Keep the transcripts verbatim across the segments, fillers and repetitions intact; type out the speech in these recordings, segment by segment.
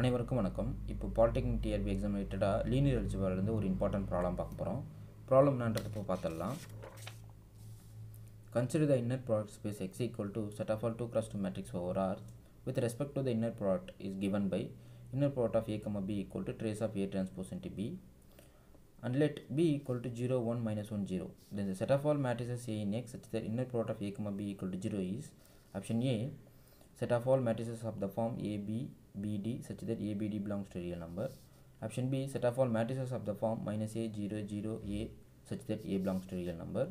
அனைவருக்கும் வணக்கம். இப்போ Polytechnic T R B exam related linear algebra ல இருந்து ஒரு important problem பார்க்க போறோம். Problem என்னன்றது இப்போ பார்த்தறலாம். Consider the inner product space X equal to set of all two cross two matrix over R with respect to the inner product is given by inner product of A comma B equal to trace of A transpose into B and let B equal to zero one minus one zero. Then the set of all matrices A in X such that inner product of A comma B equal to zero is option A. Set of all matrices of the form A B B D such that A B D belongs to real number. Option B, set of all matrices of the form minus A zero zero A such that A belongs to real number.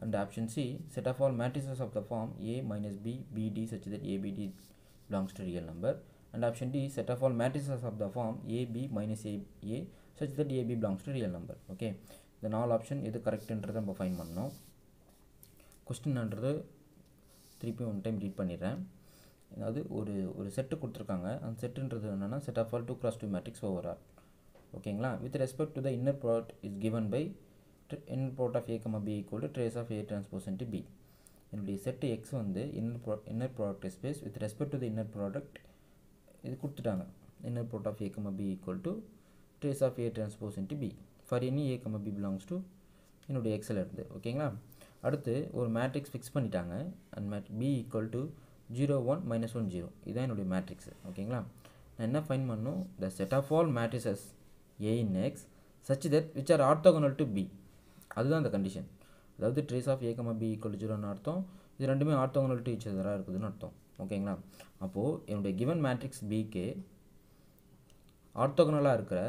And option C, set of all matrices of the form A minus B B D such that A B D belongs to real number. And option D, set of all matrices of the form A B minus A A such that A B belongs to real number. Okay. Then all option is correct and we find one now. Question under three p one time read pannirren. அதாவது ஒரு ஒரு set கொடுத்திருக்காங்க. அந்த செட்ன்றது என்னன்னா set of all two cross two matrix over R. ஓகேங்களா? With respect to the inner product is given by inner product of A comma B equal to trace of A transpose into B. என்னுடைய set X வந்து inner product inner product space with respect to the inner product இது கொடுத்துட்டாங்க. Inner product of A comma B equal to trace of A transpose into B for any A comma B belongs to என்னுடைய X ல இருந்து. ஓகேங்களா? அடுத்து ஒரு matrix fix பண்ணிட்டாங்க. And B equal to zero one minus one zero. This is the matrix. Okay, now I find manu, the set of all matrices A in X such that which are orthogonal to B. That is the condition. That is the trace of A, B equal to zero. These two are orthogonal to each other. Okay, now the given matrix B K orthogonal to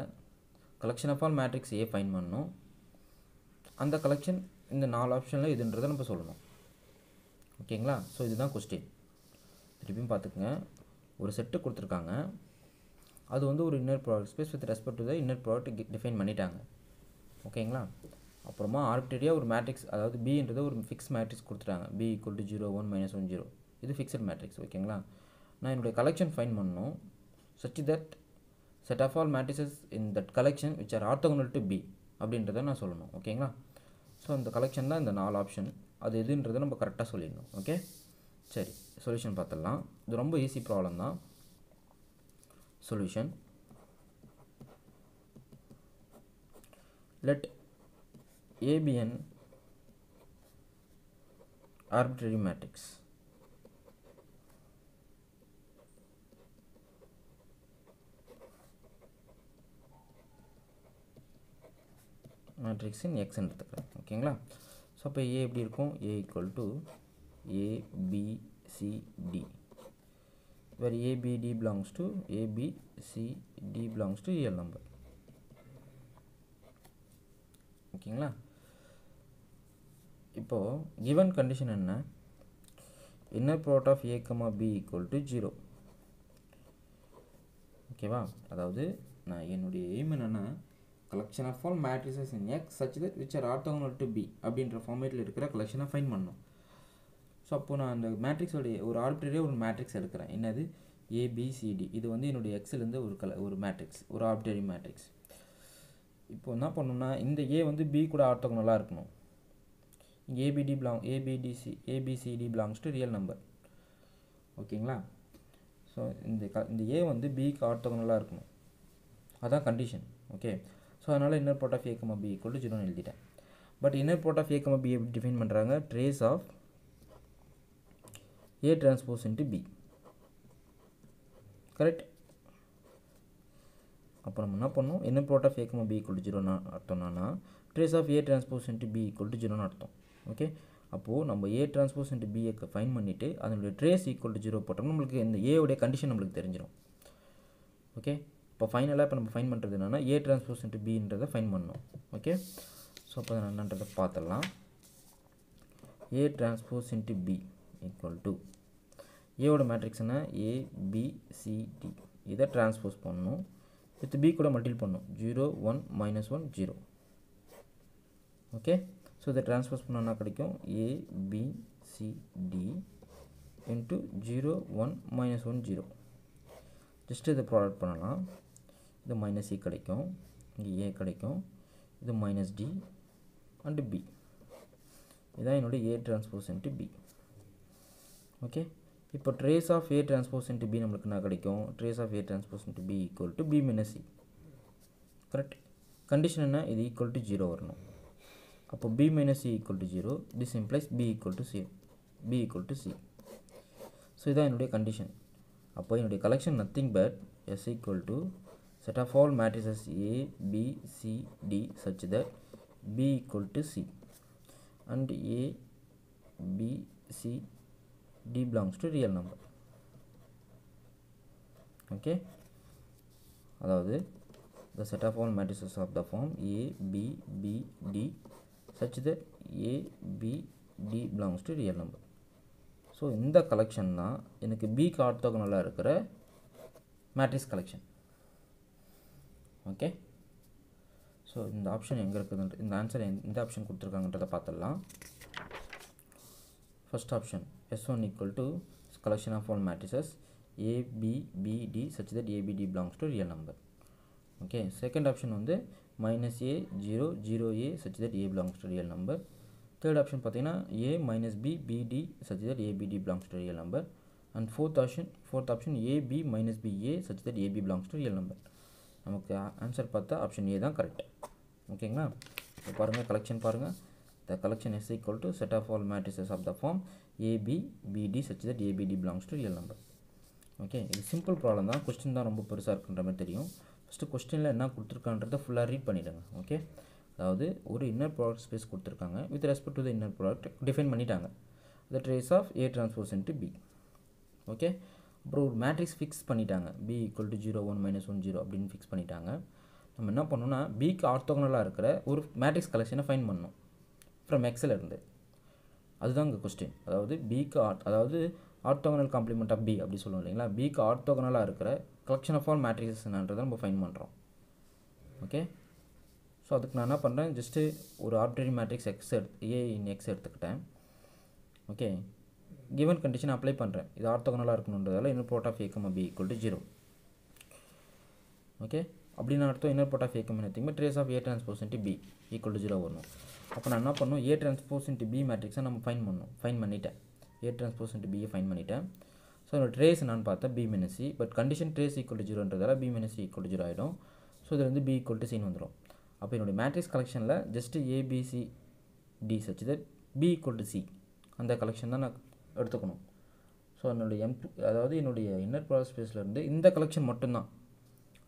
collection of all matrix A find manu. And the collection in the null option is in the okay, now so this is the question. திருப்பியும் பார்த்துக்கங்க. ஒரு set கொடுத்திருக்காங்க. அது வந்து ஒரு inner product space with respect to the inner product define பண்ணிட்டாங்க. ஓகேங்களா? அப்புறமா ஆர்பிட்டரியா ஒரு மேட்ரிக்ஸ் அதாவது B ன்றது ஒரு ஃபிக்ஸ் மேட்ரிக்ஸ் கொடுத்துட்டாங்க. B equal to zero one minus one zero. இது ஃபிக்ஸ்ட் மேட்ரிக்ஸ். ஓகேங்களா? நான் என்னோட கலெக்ஷன் ஃபைண்ட் பண்ணனும். such that set of all matrices in that collection which are orthogonal to B அப்படின்றத நான் சொல்லணும். ஓகேங்களா? சோ அந்த கலெக்ஷன் தான் இந்த நாலு ஆப்ஷன். அது எதுன்றதை நம்ம கரெக்ட்டா சொல்லிடணும். ஓகே? சரி சொல்யூஷன் பார்த்தலாம். இது ரொம்ப ஈஸி ப்ராப்ளம் தான். Solution let A be an arbitrary matrix matrix in X ன்னு எடுத்துக்கிறேன். ஓகேங்களா? சோ அப்ப A எப்படி இருக்கும்? A equal to A, B, C, D, where A, B, D belongs to A, B, C, D belongs to real number. Okay, now, given condition anna, inner product of A, comma B equal to zero. Okay, wow. That is the collection of all matrices in X such that which are orthogonal to B. That is the format collection of find manno. So, I have a matrix or an arbitrary matrix. A, B, C, D. This is an matrix, an arbitrary matrix. Now, what do we do? A and B is orthogonal. A, B, D belong, A, B, D, C, A, B, C, D belongs to real number. Okay? So, this A and B is orthogonal. That's the condition. Okay? So, inner product of A, B equal to zero. But inner product of A, B define trace of A transpose into B. Correct? அப்பறம் என்ன பண்ணனும்? inner product of A, B equal to zero னா அர்த்தம்னா trace of A transpose into B equal to zero னா அர்த்தம். Okay? அப்போ நம்ம A transpose into B க்கு ஃபைண்ட் பண்ணிட்டு அதோட trace equal to zero போட்டோம்னா நமக்கு இந்த A உடைய கண்டிஷன் நமக்கு தெரிஞ்சிரும். ஓகே? இப்போ ஃபைனலா இப்ப நம்ம ஃபைண்ட் பண்றது என்னன்னா A transpose into B ன்றதை ஃபைண்ட் பண்ணனும். ஓகே? சோ அப்ப என்னன்றதை பார்த்தலாம். A transpose into B equal to A oda matrix na A, B, C, D. This transpose pannu with B kuda multiply pannu zero one minus one zero. Okay, so the transpose panna na kadikum A, B, C, D into zero one minus one zero. Just the product pannalam. Idu minus E kadikum, A kadikum, idu minus D and B. Idha enoda A transpose into B. Okay, இப்போ trace of A transpose into B நமக்கு என்ன கிடைக்கும் trace of A transpose into B equal to B minus C correct condition என்ன இது equal to zero வரணும் அப்போ B minus C equal to zero this implies B equal to C B equal to C so இதான் என்னுடைய condition அப்போ என்னுடைய collection nothing but S equal to set of all matrices A B C D such that B equal to C and A B C D belongs to real number. Okay. That is the set of all matrices of the form A, B, B, D such that A, B, D belongs to real number. So, in the collection, na, enakku B ku orthogonal ah irukkira matrix collection. Okay. So, in the option enga irukudhu in the answer in the option kuduthirukanga paathalam. First option. S one equal to collection of all matrices A, B, B, D such that A, B, D belongs to real number. Okay, second option on the minus A, zero, zero A such that A belongs to real number. Third option patina A minus B, B, D such that A, B, D belongs to real number. And fourth option, fourth option A, B minus B, A such that A, B belongs to real number. Okay, answer patta option A is correct. Okay, now collection paranga. The collection is equal to set of all matrices of the form A, B, B, D such that A, B, D belongs to real number. Okay, this simple problem is question da romba perusa irukundra first question la enna kuduthirukandradha full read pannidanga. Okay, adhavadhu oru inner product space kuduthirukanga with respect to the inner product define pannitaanga the trace of A transpose into B. Okay, bro matrix fix pannitaanga B equal to zero one minus one zero appdin fix pannitaanga namm enna pannona B ku orthogonal ah irukra oru matrix collection find pannnom from Excel irundhu அதுதான் the question அதாவது B க்கு அதாவது orthogonal complement of B அப்படி சொல்றோம் இல்லீங்களா B க்கு orthogonal ஆ இருக்கிற collection of all matrices என்னன்றதை நம்ம ஃபைண்ட் பண்றோம் ஓகே சோ அதுக்கு நான் என்ன பண்றேன் just ஒரு arbitrary matrix X A in X எடுத்துக்கிட்டேன் ஓகே given condition apply பண்றேன் இது orthogonal ஆ இருக்கணும்ன்றதால inner product of A, B equal to zero ஓகே அப்படினா அர்த்தம் inner product of A, nothing but trace of A transpose into B equal to zero வரணும் அப்ப நான் என்ன பண்ணனும் A transpose into B matrix நம்ம ஃபைண்ட் பண்ணனும் ஃபைண்ட் பண்ணிட்டேன் A transpose into B find பண்ணிட்டேன் சோ இந்த ட்ரேஸ் நான் பார்த்தா B minus C but condition trace equal to zero ன்றதால B minus C equal to zero ஆயிடும் சோ இதுல இருந்து B equal to C ன்னு வந்துரும் அப்ப என்னோட மேட்ரிக்ஸ் கலெக்ஷன்ல just A B C D such that B equal to C அந்த கலெக்ஷன் தான் நான் எடுத்துக்கணும் சோ என்னோட அதாவது என்னோட இன்னர் ப்ராடக்ட் ஸ்பேஸ்ல இருந்து இந்த கலெக்ஷன் மட்டும் தான்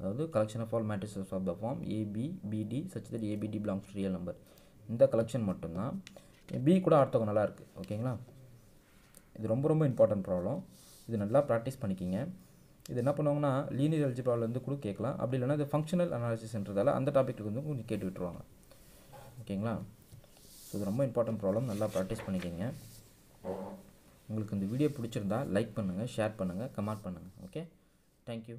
அதாவது collection of all matrices of the form A B B D such that A B D belongs to real number இந்த collection மட்டும்தான் B கூட ஆர்த்தோகனலா இருக்கு ஓகேங்களா இது ரொம்ப ரொம்ப இம்பார்ட்டன்ட் ப்ராப்ளம் இது நல்லா பிராக்டீஸ் பண்ணிக்கங்க இது என்ன பண்ணுவாங்கன்னா லீனியர் அல்ஜிப்ரால இருந்து கூட கேட்கலாம் அப்படி இல்லனா இது ஃபங்க்ஷனல் அனாலிசிஸ்ன்றதால அந்த டாபிக்க்கு வந்து கொஞ்சம் கேட்டு விட்டுருவாங்க ஓகேங்களா சோ இது ரொம்ப இம்பார்ட்டன்ட் ப்ராப்ளம் நல்லா பிராக்டீஸ் பண்ணிக்கங்க உங்களுக்கு இந்த வீடியோ பிடிச்சிருந்தா லைக் பண்ணுங்க ஷேர் பண்ணுங்க கமெண்ட் பண்ணுங்க ஓகே थैंक यू